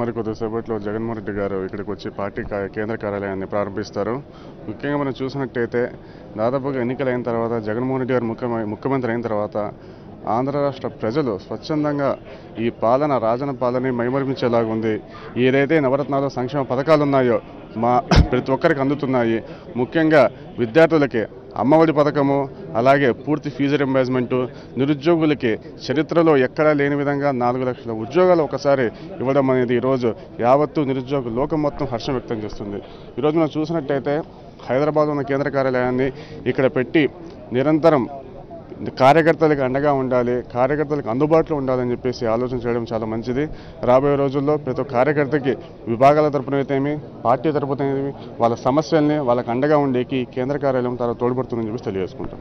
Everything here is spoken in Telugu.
మరి కొద్దిసేపట్లో జగన్మోహన్ రెడ్డి గారు ఇక్కడికి వచ్చి పార్టీ కేంద్ర కార్యాలయాన్ని ప్రారంభిస్తారు. ముఖ్యంగా మనం చూసినట్టయితే దాదాపుగా ఎన్నికలైన తర్వాత జగన్మోహన్ రెడ్డి గారు ముఖ్యమంత్రి అయిన తర్వాత ఆంధ్ర రాష్ట్ర ప్రజలు స్వచ్ఛందంగా ఈ పాలన రాజన పాలన మైమరిపించేలాగుంది. ఏదైతే నవరత్నాలు సంక్షేమ పథకాలు ఉన్నాయో మా ప్రతి ఒక్కరికి అందుతున్నాయి. ముఖ్యంగా విద్యార్థులకి అమ్మఒడి పథకము, అలాగే పూర్తి ఫీజు రింబర్స్మెంటు, నిరుద్యోగులకి చరిత్రలో ఎక్కడా లేని విధంగా 4 లక్షల ఉద్యోగాలు ఒకసారి ఇవ్వడం అనేది ఈరోజు యావత్తు నిరుద్యోగ లోకం మొత్తం హర్షం వ్యక్తం చేస్తుంది. ఈరోజు మనం చూసినట్టయితే హైదరాబాద్ ఉన్న కేంద్ర కార్యాలయాన్ని ఇక్కడ పెట్టి నిరంతరం కార్యకర్తలకు అండగా ఉండాలి, కార్యకర్తలకు అందుబాటులో ఉండాలని చెప్పేసి ఆలోచన చేయడం చాలా మంచిది. రాబోయే రోజుల్లో ప్రతి ఒక్క కార్యకర్తకి విభాగాల తరపున అయితేమి, పార్టీ తరపున వాళ్ళ సమస్యల్ని వాళ్ళకు అండగా ఉండేకి కేంద్ర కార్యాలయం తోడ్పడుతుందని చెప్పేసి తెలియజేసుకుంటాం.